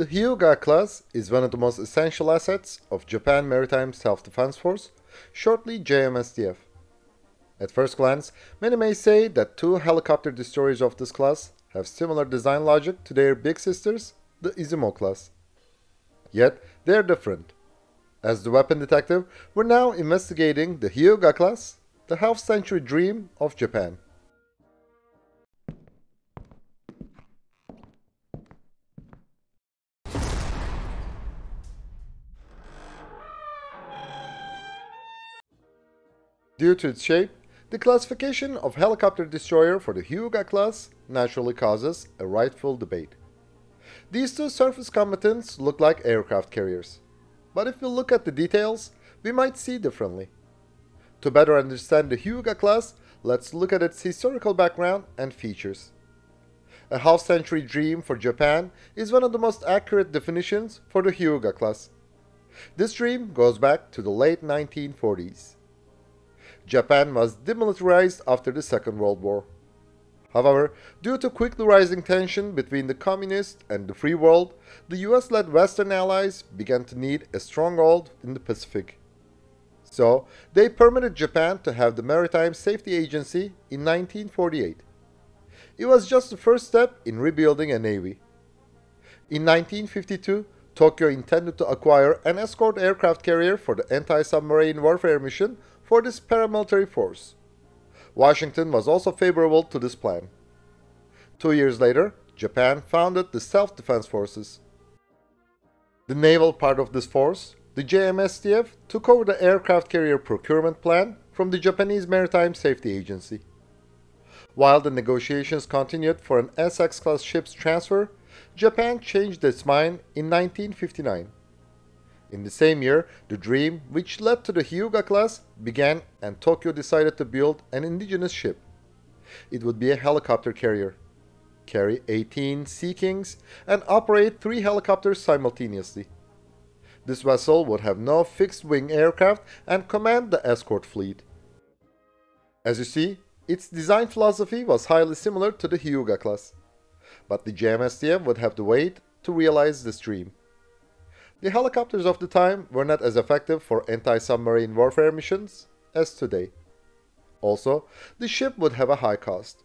The Hyūga class is one of the most essential assets of Japan Maritime Self-Defense Force, shortly JMSDF. At first glance, many may say that two helicopter destroyers of this class have similar design logic to their big sisters, the Izumo class. Yet, they are different. As the weapon detective, we're now investigating the Hyūga class, the half-century dream of Japan. Due to its shape, the classification of helicopter destroyer for the Hyūga class naturally causes a rightful debate. These two surface combatants look like aircraft carriers, but if we look at the details, we might see differently. To better understand the Hyūga class, let's look at its historical background and features. A half-century dream for Japan is one of the most accurate definitions for the Hyūga class. This dream goes back to the late 1940s. Japan was demilitarized after the Second World War. However, due to quickly rising tension between the communist and the free world, the US-led Western allies began to need a stronghold in the Pacific. So, they permitted Japan to have the Maritime Safety Agency in 1948. It was just the first step in rebuilding a navy. In 1952, Tokyo intended to acquire an escort aircraft carrier for the anti-submarine warfare mission for this paramilitary force. Washington was also favorable to this plan. 2 years later, Japan founded the Self-Defense Forces. The naval part of this force, the JMSDF, took over the aircraft carrier procurement plan from the Japanese Maritime Safety Agency. While the negotiations continued for an Essex-class ship's transfer, Japan changed its mind in 1959. In the same year, the dream, which led to the Hyūga class, began and Tokyo decided to build an indigenous ship. It would be a helicopter carrier, carry 18 Sea Kings and operate 3 helicopters simultaneously. This vessel would have no fixed-wing aircraft and command the escort fleet. As you see, its design philosophy was highly similar to the Hyūga class, but the JMSDF would have to wait to realize this dream. The helicopters of the time were not as effective for anti-submarine warfare missions as today. Also, the ship would have a high cost.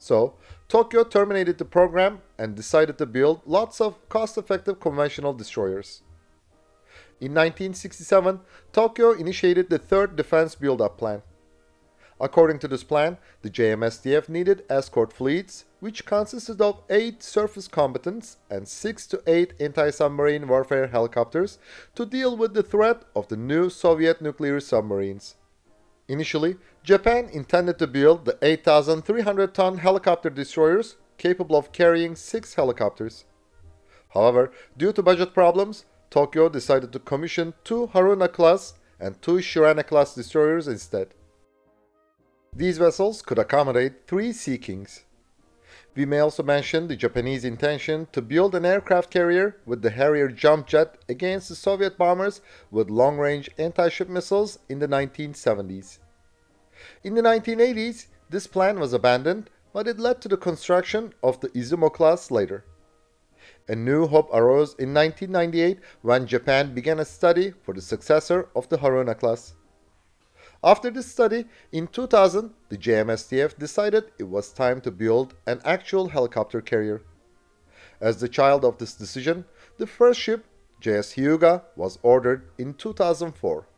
So, Tokyo terminated the program and decided to build lots of cost-effective conventional destroyers. In 1967, Tokyo initiated the Third Defense Build-Up Plan. According to this plan, the JMSDF needed escort fleets, which consisted of 8 surface combatants and 6 to 8 anti-submarine warfare helicopters to deal with the threat of the new Soviet nuclear submarines. Initially, Japan intended to build the 8,300-ton helicopter destroyers capable of carrying 6 helicopters. However, due to budget problems, Tokyo decided to commission 2 Haruna-class and 2 Shirane-class destroyers instead. These vessels could accommodate 3 Sea Kings. We may also mention the Japanese intention to build an aircraft carrier with the Harrier jump jet against the Soviet bombers with long-range anti-ship missiles in the 1970s. In the 1980s, this plan was abandoned, but it led to the construction of the Izumo class later. A new hope arose in 1998 when Japan began a study for the successor of the Haruna class. After this study, in 2000, the JMSDF decided it was time to build an actual helicopter carrier. As the child of this decision, the first ship, JS Hyūga, was ordered in 2004.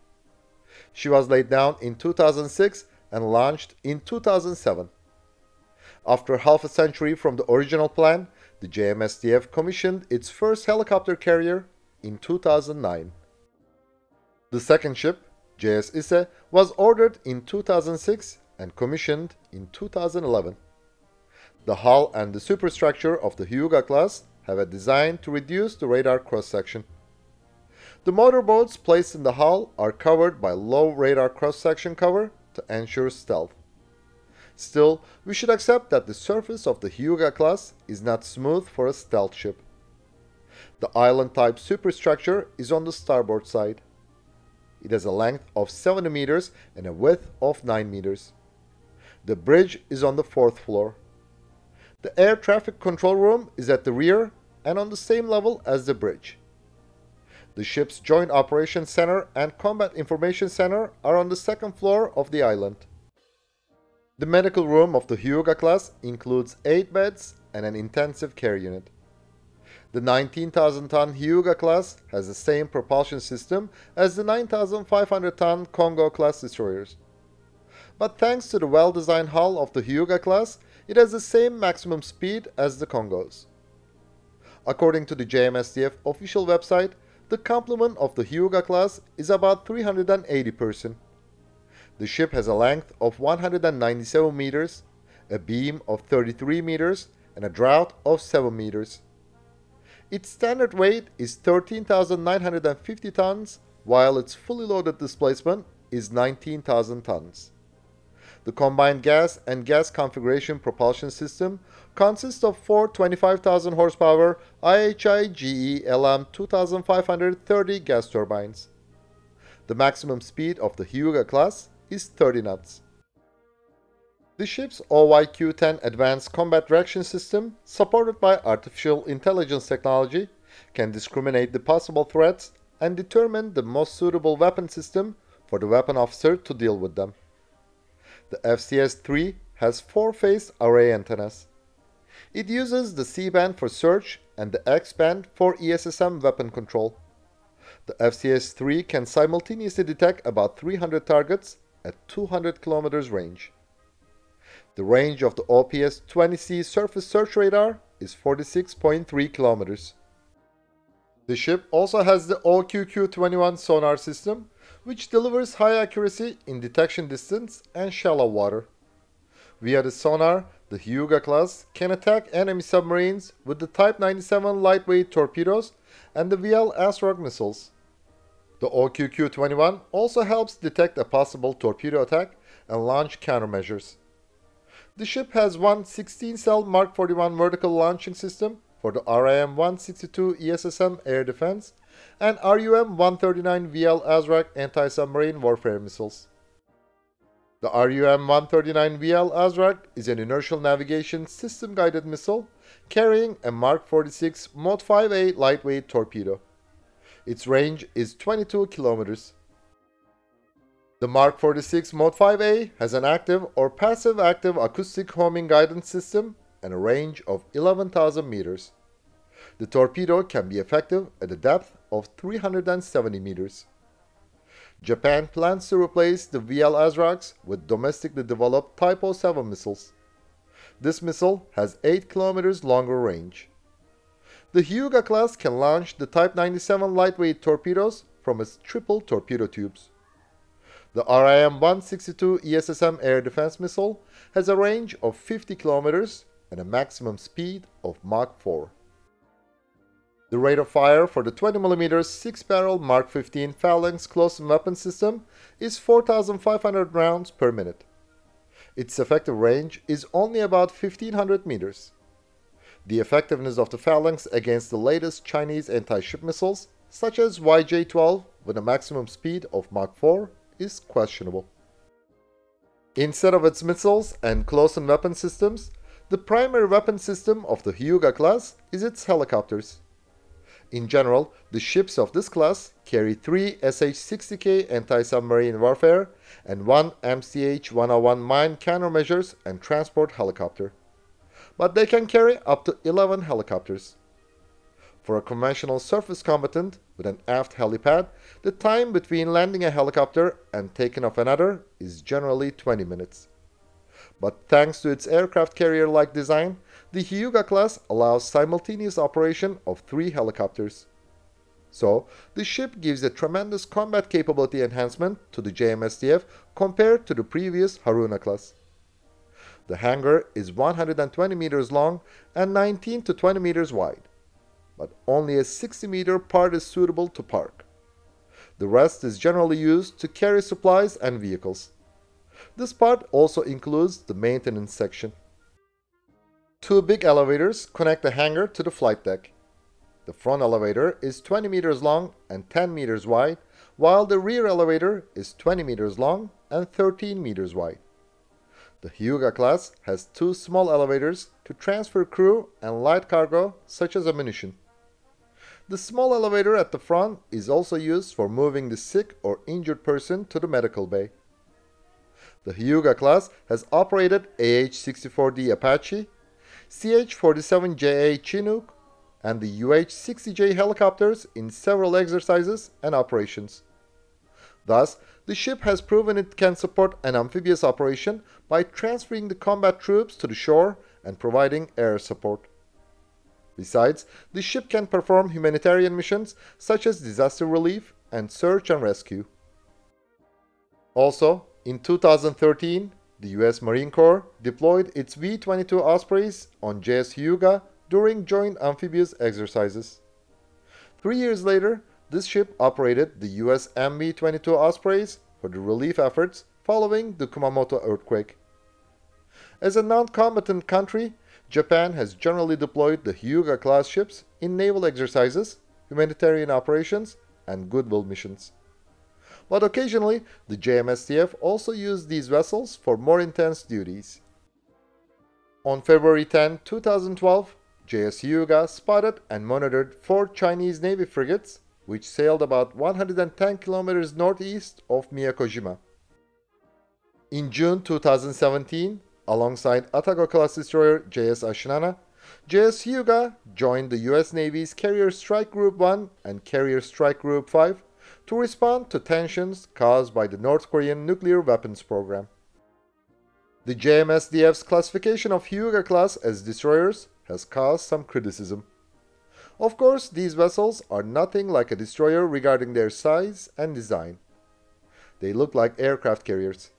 She was laid down in 2006 and launched in 2007. After half a century from the original plan, the JMSDF commissioned its first helicopter carrier in 2009. The second ship, JS Ise, was ordered in 2006 and commissioned in 2011. The hull and the superstructure of the Hyūga class have a design to reduce the radar cross-section. The motorboats placed in the hull are covered by low radar cross-section cover to ensure stealth. Still, we should accept that the surface of the Hyūga class is not smooth for a stealth ship. The island-type superstructure is on the starboard side. It has a length of 70 meters and a width of 9 meters. The bridge is on the 4th floor. The air traffic control room is at the rear and on the same level as the bridge. The ship's Joint Operations Center and Combat Information Center are on the second floor of the island. The medical room of the Hyūga class includes 8 beds and an intensive care unit. The 19,000-ton Hyūga class has the same propulsion system as the 9,500-ton Kongo-class destroyers. But thanks to the well-designed hull of the Hyūga class, it has the same maximum speed as the Kongos. According to the JMSDF official website, the complement of the Hyūga class is about 380%. The ship has a length of 197 meters, a beam of 33 meters, and a draught of 7 meters. Its standard weight is 13,950 tons, while its fully loaded displacement is 19,000 tons. The combined gas and gas configuration propulsion system consists of 4 25,000 horsepower IHI-GE-LM 2530 gas turbines. The maximum speed of the Hyūga class is 30 knots. The ship's OYQ-10 advanced combat reaction system, supported by artificial intelligence technology, can discriminate the possible threats and determine the most suitable weapon system for the weapon officer to deal with them. The FCS-3 has 4-phase array antennas. It uses the C-band for search and the X-band for ESSM weapon control. The FCS-3 can simultaneously detect about 300 targets at 200 km range. The range of the OPS-20C surface search radar is 46.3 km. The ship also has the OQQ-21 sonar system, which delivers high accuracy in detection distance and shallow water. Via the sonar, the Hyūga class can attack enemy submarines with the Type 97 lightweight torpedoes and the VL ASROC missiles. The OQQ-21 also helps detect a possible torpedo attack and launch countermeasures. The ship has one 16-cell Mark 41 vertical launching system for the RIM-162 ESSM air defense and RUM-139 VL ASROC anti-submarine warfare missiles. The RUM-139 VL ASROC is an inertial navigation system-guided missile carrying a Mark 46 Mod 5A lightweight torpedo. Its range is 22 kilometers. The Mark 46 Mod 5A has an active or passive-active acoustic homing guidance system and a range of 11,000 meters. The torpedo can be effective at a depth of 370 meters. Japan plans to replace the VL ASROCs with domestically developed Type 07 missiles. This missile has 8 kilometers longer range. The Hyūga class can launch the Type 97 lightweight torpedoes from its triple torpedo tubes. The RIM-162 ESSM air defense missile has a range of 50 kilometers and a maximum speed of Mach 4. The rate of fire for the 20mm 6-barrel Mark 15 Phalanx close weapon system is 4,500 rounds per minute. Its effective range is only about 1,500 meters. The effectiveness of the Phalanx against the latest Chinese anti-ship missiles, such as YJ-12 with a maximum speed of Mach 4, is questionable. Instead of its missiles and close weapon systems, the primary weapon system of the Hyūga class is its helicopters. In general, the ships of this class carry 3 SH-60K anti-submarine warfare and 1 MCH-101 mine countermeasures and transport helicopter. But they can carry up to 11 helicopters. For a conventional surface combatant with an aft helipad, the time between landing a helicopter and taking off another is generally 20 minutes. But thanks to its aircraft carrier-like design, the Hyūga class allows simultaneous operation of 3 helicopters. So, the ship gives a tremendous combat capability enhancement to the JMSDF compared to the previous Haruna class. The hangar is 120 meters long and 19 to 20 meters wide, but only a 60-meter part is suitable to park. The rest is generally used to carry supplies and vehicles. This part also includes the maintenance section. 2 big elevators connect the hangar to the flight deck. The front elevator is 20 meters long and 10 meters wide, while the rear elevator is 20 meters long and 13 meters wide. The Hyūga class has two small elevators to transfer crew and light cargo such as ammunition. The small elevator at the front is also used for moving the sick or injured person to the medical bay. The Hyūga class has operated AH-64D Apache, CH-47JA Chinook, and the UH-60J helicopters in several exercises and operations. Thus, the ship has proven it can support an amphibious operation by transferring the combat troops to the shore and providing air support. Besides, the ship can perform humanitarian missions such as disaster relief and search and rescue. Also, in 2013, the U.S. Marine Corps deployed its V-22 Ospreys on JS Hyūga during joint amphibious exercises. 3 years later, this ship operated the U.S. MV-22 Ospreys for the relief efforts following the Kumamoto earthquake. As a non-combatant country, Japan has generally deployed the Hyūga-class ships in naval exercises, humanitarian operations, and goodwill missions. But occasionally, the JMSDF also used these vessels for more intense duties. On February 10, 2012, JS Hyūga spotted and monitored four Chinese Navy frigates which sailed about 110 kilometers northeast of Miyakojima. In June 2017, alongside Atago-class destroyer JS Ashigara, JS Hyūga joined the U.S. Navy's Carrier Strike Group 1 and Carrier Strike Group 5 to respond to tensions caused by the North Korean nuclear weapons program. The JMSDF's classification of Hyūga class as destroyers has caused some criticism. Of course, these vessels are nothing like a destroyer regarding their size and design. They look like aircraft carriers.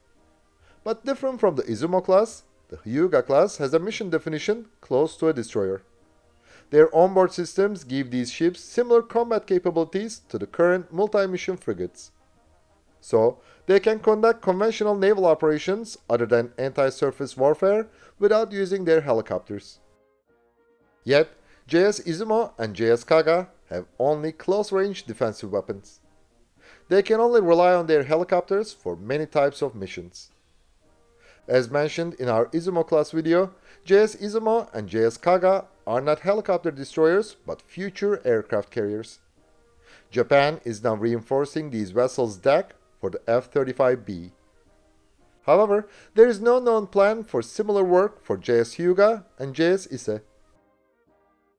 But different from the Izumo class, the Hyūga class has a mission definition close to a destroyer. Their onboard systems give these ships similar combat capabilities to the current multi-mission frigates. So, they can conduct conventional naval operations other than anti-surface warfare without using their helicopters. Yet, JS Izumo and JS Kaga have only close-range defensive weapons. They can only rely on their helicopters for many types of missions. As mentioned in our Izumo-class video, JS Izumo and JS Kaga are not helicopter destroyers but future aircraft carriers. Japan is now reinforcing these vessels' deck for the F-35B. However, there is no known plan for similar work for JS Hyūga and JS Ise.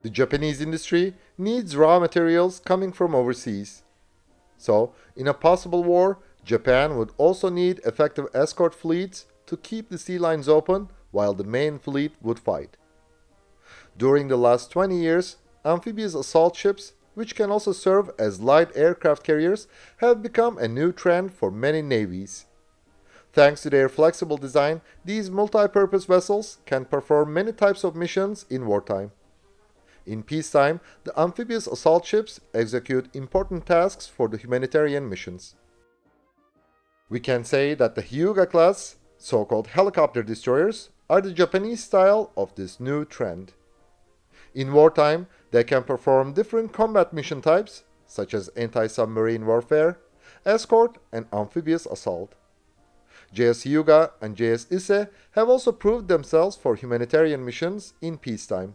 The Japanese industry needs raw materials coming from overseas. So, in a possible war, Japan would also need effective escort fleets to keep the sea lines open while the main fleet would fight. During the last 20 years, amphibious assault ships, which can also serve as light aircraft carriers, have become a new trend for many navies. Thanks to their flexible design, these multi-purpose vessels can perform many types of missions in wartime. In peacetime, the amphibious assault ships execute important tasks for the humanitarian missions. We can say that the Hyūga class, so-called helicopter destroyers, are the Japanese style of this new trend. In wartime, they can perform different combat mission types, such as anti-submarine warfare, escort, and amphibious assault. JS Hyūga and JS Ise have also proved themselves for humanitarian missions in peacetime.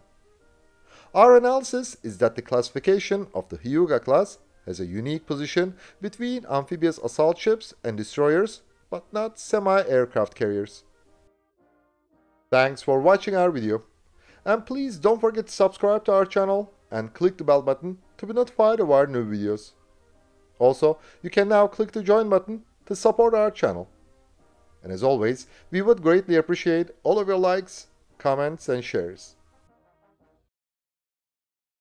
Our analysis is that the classification of the Hyūga class has a unique position between amphibious assault ships and destroyers, but not semi-aircraft carriers. Thanks for watching our video, and please don't forget to subscribe to our channel and click the bell button to be notified of our new videos. Also, you can now click the join button to support our channel. And as always, we would greatly appreciate all of your likes, comments, and shares.